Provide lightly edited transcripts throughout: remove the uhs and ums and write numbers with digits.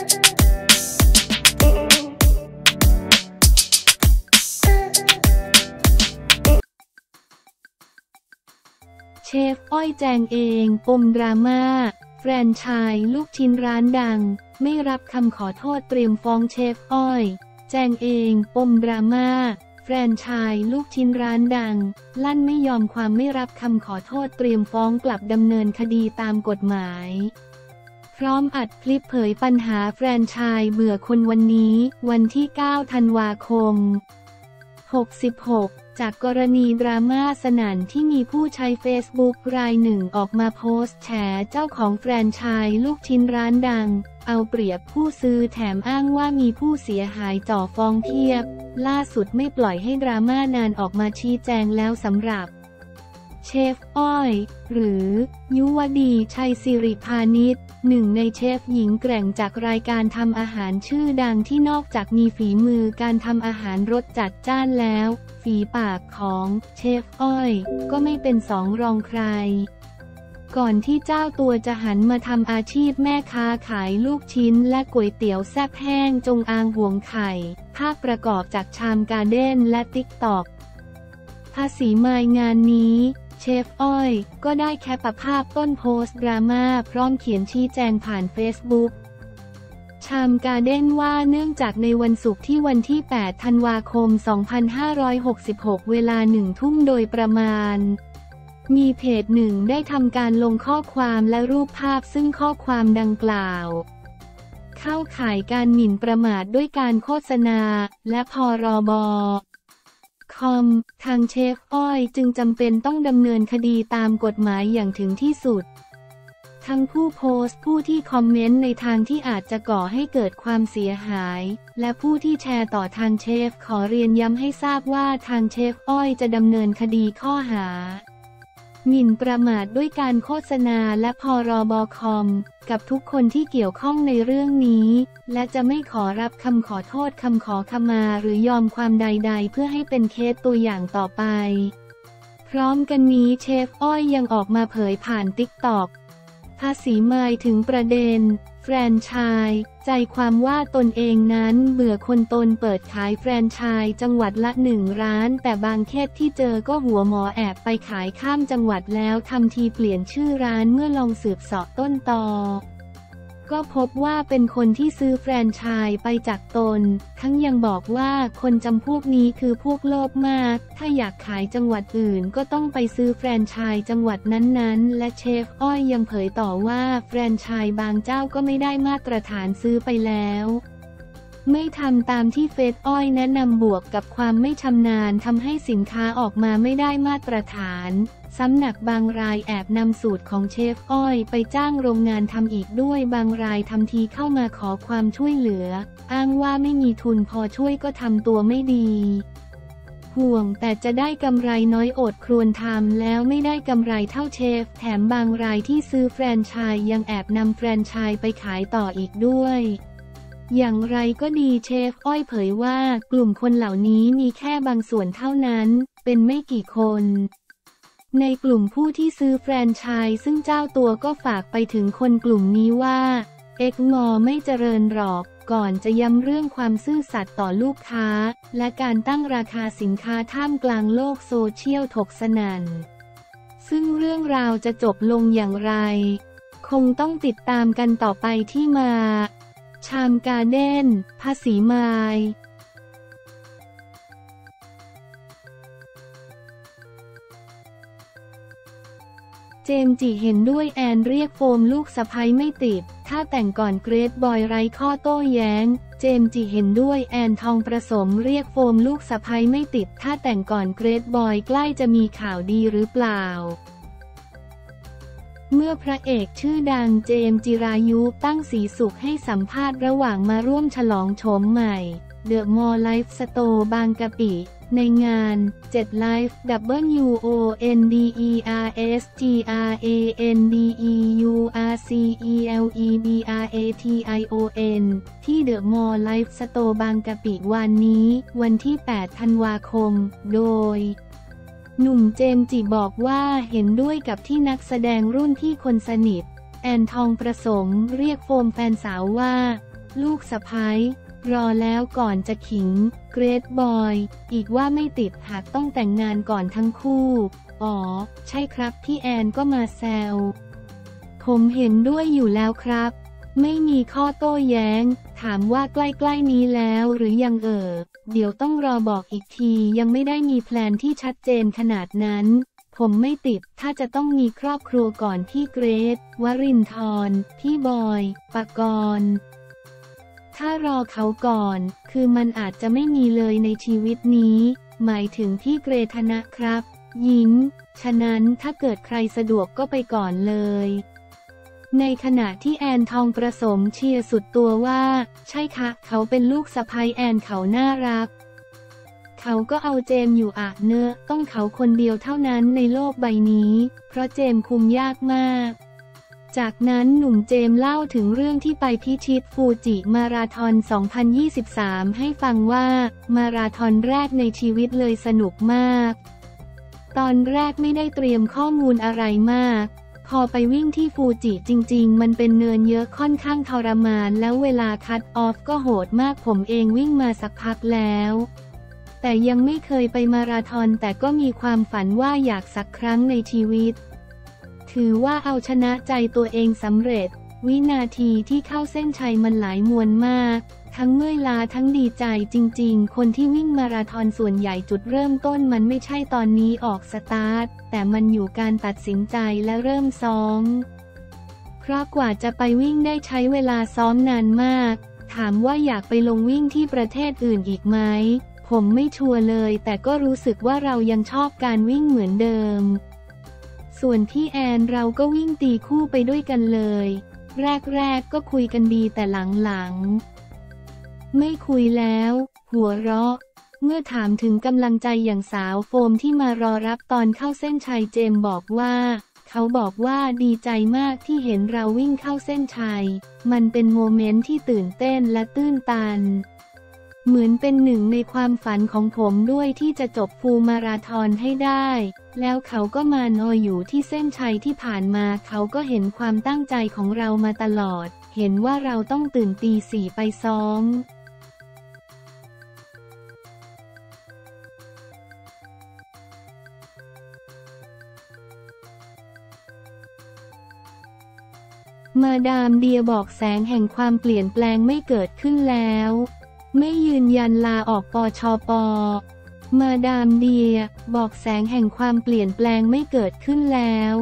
เชฟอ้อยแจงเองปมดราม่าแฟรนไชส์ลูกชิ้นร้านดังไม่รับคำขอโทษเตรียมฟ้องเชฟอ้อยแจงเองปมดราม่าแฟรนไชส์ลูกชิ้นร้านดังลั่นไม่ยอมความไม่รับคำขอโทษเตรียมฟ้องกลับดำเนินคดีตามกฎหมายพร้อมอัดคลิปเผยปัญหาแฟรนไชส์เบื่อคนวันนี้วันที่ 9 ธันวาคม 66จากกรณีดราม่าสนั่นที่มีผู้ใช้เฟซบุ๊กรายหนึ่งออกมาโพสต์แฉเจ้าของแฟรนไชส์ลูกชิ้นร้านดังเอาเปรียบผู้ซื้อแถมอ้างว่ามีผู้เสียหายจ่อฟ้องเพียบล่าสุดไม่ปล่อยให้ดราม่านานออกมาชี้แจงแล้วสำหรับเชฟอ้อยหรือยุวดีชัยสิริพานิชหนึ่งในเชฟหญิงแกร่งจากรายการทำอาหารชื่อดังที่นอกจากมีฝีมือการทำอาหารรสจัดจ้านแล้วฝีปากของเชฟอ้อยก็ไม่เป็นสองรองใครก่อนที่เจ้าตัวจะหันมาทำอาชีพแม่ค้าขายลูกชิ้นและก๋วยเตี๋ยวแซ่บแห้งจงอางห่วงไข่ภาพประกอบจาก Charm Garden และ TikTok pusrimayงานนี้เชฟอ้อยก็ได้แคปภาพต้นโพสต์ดราม่าพร้อมเขียนชี้แจงผ่านเฟซบุ๊ก Charm Garden ว่าเนื่องจากในวันศุกร์ที่วันที่ 8 ธันวาคม 2566 เวลา 1 ทุ่มโดยประมาณมีเพจหนึ่งได้ทำการลงข้อความและรูปภาพซึ่งข้อความดังกล่าวเข้าข่ายการหมิ่นประมาทด้วยการโฆษณาและพ.ร.บ.คอมทางเชฟอ้อยจึงจำเป็นต้องดำเนินคดีตามกฎหมายอย่างถึงที่สุดทั้งผู้โพสต์ผู้ที่คอมเมนต์ในทางที่อาจจะก่อให้เกิดความเสียหายและผู้ที่แชร์ต่อทางเชฟขอเรียนย้ำให้ทราบว่าทางเชฟอ้อยจะดำเนินคดีข้อหาหมิ่นประมาทด้วยการโฆษณาและพ.ร.บ.คอมกับทุกคนที่เกี่ยวข้องในเรื่องนี้และจะไม่ขอรับคำขอโทษคำขอขมาหรือยอมความใดๆเพื่อให้เป็นเคสตัวอย่างต่อไปพร้อมกันนี้เชฟอ้อยยังออกมาเผยผ่าน TikTok pusrimayถึงประเด็นแฟรนไชส์ใจความว่าตนเองนั้นเบื่อคนตนเปิดขายแฟรนไชส์จังหวัดละ1ร้านแต่บางเคสที่เจอก็หัวหมอแอบไปขายข้ามจังหวัดแล้วทำทีเปลี่ยนชื่อร้านเมื่อลองสืบเสาะต้นตอก็พบว่าเป็นคนที่ซื้อแฟรนไชส์ไปจากตนทั้งยังบอกว่าคนจำพวกนี้คือพวกโลภมากถ้าอยากขายจังหวัดอื่นก็ต้องไปซื้อแฟรนไชส์จังหวัดนั้นๆและเชฟอ้อยยังเผยต่อว่าแฟรนไชส์บางเจ้าก็ไม่ได้มาตรฐานซื้อไปแล้วไม่ทำตามที่เฟซอ้อยแนะนำบวกกับความไม่ชำนาญทำให้สินค้าออกมาไม่ได้มาตรฐานซ้ำหนักบางรายแอบนำสูตรของเชฟอ้อยไปจ้างโรงงานทำอีกด้วยบางรายทำทีเข้ามาขอความช่วยเหลืออ้างว่าไม่มีทุนพอช่วยก็ทำตัวไม่ดีห่วงแต่จะได้กำไรน้อยอดครวญทำแล้วไม่ได้กำไรเท่าเชฟแถมบางรายที่ซื้อแฟรนไชส์ยังแอบนำแฟรนไชส์ไปขายต่ออีกด้วยอย่างไรก็ดีเชฟอ้อยเผยว่ากลุ่มคนเหล่านี้มีแค่บางส่วนเท่านั้นเป็นไม่กี่คนในกลุ่มผู้ที่ซื้อแฟรนไชส์ซึ่งเจ้าตัวก็ฝากไปถึงคนกลุ่มนี้ว่าเอ็กงอไม่เจริญหรอกก่อนจะย้ำเรื่องความซื่อสัตย์ต่อลูกค้าและการตั้งราคาสินค้าท่ามกลางโลกโซเชียลถกสนั่นซึ่งเรื่องราวจะจบลงอย่างไรคงต้องติดตามกันต่อไปที่มาCharm Garden pusrimayเจมจิเห็นด้วยแอนเรียกโฟมลูกสะใภ้ไม่ติดถ้าแต่งก่อนเกรทบอยไร้ข้อโต้แย้งเจมจิเห็นด้วยแอนทองประสมเรียกโฟมลูกสะใภ้ไม่ติดถ้าแต่งก่อนเกรทบอยใกล้จะมีข่าวดีหรือเปล่าเมื่อพระเอกชื่อดังเจมส์จิรายุตั้งศรีสุขให้สัมภาษณ์ระหว่างมาร่วมฉลองโฉมใหม่เดอะมอลล์ไลฟ์สโตร์บางกะปิในงาน7 Live WONDERSGRANDEURCELEBRATION ที่เดอะมอลล์ไลฟ์สโตร์บางกะปิวันนี้วันที่ 8 ธันวาคมโดยหนุ่มเจมส์จิบอกว่าเห็นด้วยกับที่นักแสดงรุ่นพี่คนสนิทแอนทองประสมเรียกโฟมแฟนสาวว่า ลูกสะใภ้รอแล้วก่อนจะขิงเกรทบอยอีกว่าไม่ติดหากต้องแต่งงานก่อนทั้งคู่อ๋อใช่ครับพี่แอนก็มาแซวผมเห็นด้วยอยู่แล้วครับไม่มีข้อโต้แย้งถามว่าใกล้ๆนี้แล้วหรือยังเดี๋ยวต้องรอบอกอีกทียังไม่ได้มีแพลนที่ชัดเจนขนาดนั้นผมไม่ติดถ้าจะต้องมีครอบครัวก่อนพี่เกรทวรินทร์พี่บอยปกรณ์ถ้ารอเขาก่อนคือมันอาจจะไม่มีเลยในชีวิตนี้หมายถึงพี่เกรทนะครับยิ้มฉะนั้นถ้าเกิดใครสะดวกก็ไปก่อนเลยในขณะที่แอนทองประสมเชียร์สุดตัวว่าใช่ค่ะเขาเป็นลูกสะใภ้แอนเขาน่ารักเขาก็เอาเจมอยู่อะเนอะต้องเขาคนเดียวเท่านั้นในโลกใบนี้เพราะเจมคุมยากมากจากนั้นหนุ่มเจมเล่าถึงเรื่องที่ไปพิชิตฟูจิมาราธอน2023ให้ฟังว่ามาราธอนแรกในชีวิตเลยสนุกมากตอนแรกไม่ได้เตรียมข้อมูลอะไรมากพอไปวิ่งที่ฟูจิจริงๆมันเป็นเนินเยอะค่อนข้างทรมานแล้วเวลาคัตออฟก็โหดมากผมเองวิ่งมาสักพักแล้วแต่ยังไม่เคยไปมาราธอนแต่ก็มีความฝันว่าอยากสักครั้งในชีวิตถือว่าเอาชนะใจตัวเองสำเร็จวินาทีที่เข้าเส้นชัยมันหลายมวลมากทั้งเมื่อยล้าทั้งดีใจจริงๆคนที่วิ่งมาราธอนส่วนใหญ่จุดเริ่มต้นมันไม่ใช่ตอนนี้ออกสตาร์ทแต่มันอยู่การตัดสินใจและเริ่มซ้อมเพราะกว่าจะไปวิ่งได้ใช้เวลาซ้อมนานมากถามว่าอยากไปลงวิ่งที่ประเทศอื่นอีกไหมผมไม่ชัวร์เลยแต่ก็รู้สึกว่าเรายังชอบการวิ่งเหมือนเดิมส่วนพี่แอนเราก็วิ่งตีคู่ไปด้วยกันเลยแรกก็คุยกันดีแต่หลังไม่คุยแล้วหัวเราะเมื่อถามถึงกำลังใจอย่างสาวโฟมที่มารอรับตอนเข้าเส้นชัยเจมบอกว่าเขาบอกว่าดีใจมากที่เห็นเราวิ่งเข้าเส้นชัยมันเป็นโมเมนต์ที่ตื่นเต้นและตื้นตันเหมือนเป็นหนึ่งในความฝันของผมด้วยที่จะจบฟูลมาราธอนให้ได้แล้วเขาก็มานอยอยู่ที่เส้นชัยที่ผ่านมาเขาก็เห็นความตั้งใจของเรามาตลอดเห็นว่าเราต้องตื่นตี 4ไปซ้อมมาดามเดียบอกแสงแห่งความเปลี่ยนแปลงไม่เกิดขึ้นแล้วไม่ยืนยันลาออกปชป.มาดามเดียบอกแสงแห่งความเปลี่ยนแปลงไม่เกิดขึ้นแล้ว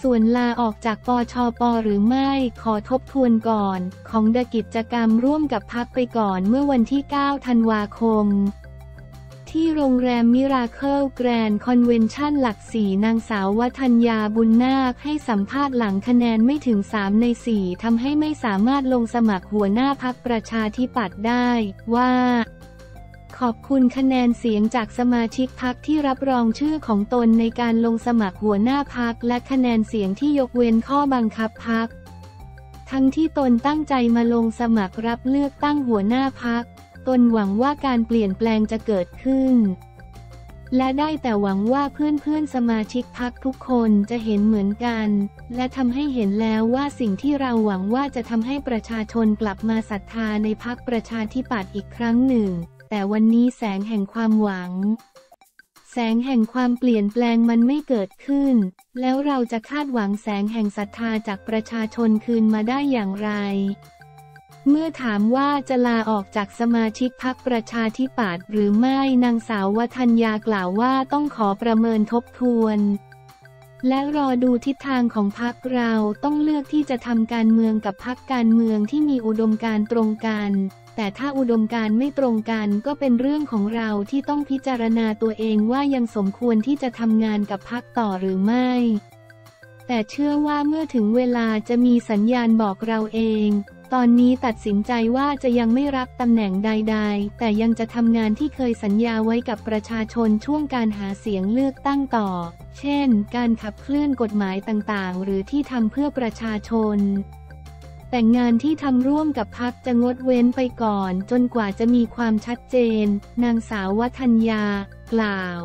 ส่วนลาออกจากปชป.หรือไม่ขอทบทวนก่อนของดกิจกรรมร่วมกับพรรคไปก่อนเมื่อวันที่9ธันวาคมที่โรงแรมมิราเคิลแกรนด์คอนเวนชั่นหลัก 4นางสาววทัญญาบุญนาคให้สัมภาษณ์หลังคะแนนไม่ถึง3 ใน 4ทำให้ไม่สามารถลงสมัครหัวหน้าพรรคประชาธิปัตย์ได้ว่าขอบคุณคะแนนเสียงจากสมาชิกพรรคที่รับรองชื่อของตนในการลงสมัครหัวหน้าพรรคและคะแนนเสียงที่ยกเว้นข้อบังคับพรรคทั้งที่ตนตั้งใจมาลงสมัครรับเลือกตั้งหัวหน้าพรรคตนหวังว่าการเปลี่ยนแปลงจะเกิดขึ้นและได้แต่หวังว่าเพื่อนๆสมาชิกพรรคทุกคนจะเห็นเหมือนกันและทำให้เห็นแล้วว่าสิ่งที่เราหวังว่าจะทำให้ประชาชนกลับมาศรัทธาในพรรคประชาธิปัตย์อีกครั้งหนึ่งแต่วันนี้แสงแห่งความหวังแสงแห่งความเปลี่ยนแปลงมันไม่เกิดขึ้นแล้วเราจะคาดหวังแสงแห่งศรัทธาจากประชาชนคืนมาได้อย่างไรเมื่อถามว่าจะลาออกจากสมาชิกพรรคประชาธิปัตย์หรือไม่นางสาววทัญญากล่าวว่าต้องขอประเมินทบทวนและรอดูทิศทางของพรรคเราต้องเลือกที่จะทำการเมืองกับพรรคการเมืองที่มีอุดมการณ์ตรงกันแต่ถ้าอุดมการณ์ไม่ตรงกันก็เป็นเรื่องของเราที่ต้องพิจารณาตัวเองว่ายังสมควรที่จะทำงานกับพรรคต่อหรือไม่แต่เชื่อว่าเมื่อถึงเวลาจะมีสัญญาณบอกเราเองตอนนี้ตัดสินใจว่าจะยังไม่รับตำแหน่งใดๆแต่ยังจะทำงานที่เคยสัญญาไว้กับประชาชนช่วงการหาเสียงเลือกตั้งต่อเช่นการขับเคลื่อนกฎหมายต่างๆหรือที่ทำเพื่อประชาชนแต่งานที่ทำร่วมกับพรรคจะงดเว้นไปก่อนจนกว่าจะมีความชัดเจนนางสาววทัญญากล่าว